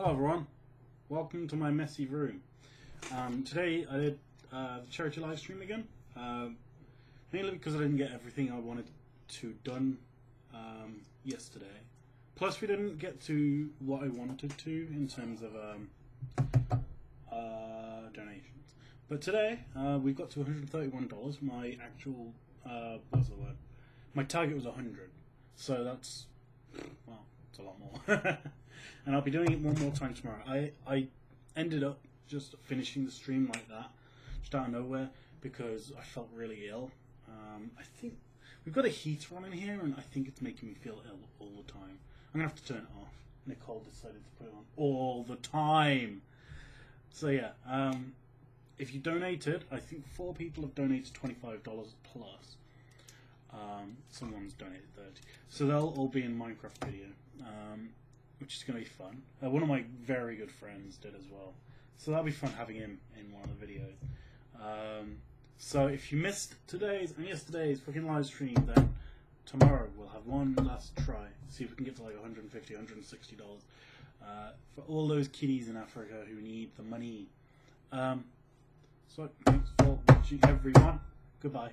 Hello everyone, welcome to my messy room. Today I did the charity live stream again, mainly because I didn't get everything I wanted to done yesterday. Plus we didn't get to what I wanted to in terms of donations. But today we've got to $131. My actual, what's the word? My target was 100, so that's, well, it's a lot more. And I'll be doing it one more time tomorrow. I ended up just finishing the stream like that, just out of nowhere, because I felt really ill. I think we've got a heater on in here, and I think it's making me feel ill all the time. I'm going to have to turn it off. Nicole decided to put it on all the time. So yeah, if you donated, I think 4 people have donated $25 plus. Someone's donated 30. So they'll all be in Minecraft video. Which is going to be fun. One of my very good friends did as well, so that'll be fun having him in one of the videos. So if you missed today's and yesterday's fucking live stream, then tomorrow we'll have one last try. See if we can get to like $150, $160 for all those kiddies in Africa who need the money. So thanks for watching, everyone. Goodbye.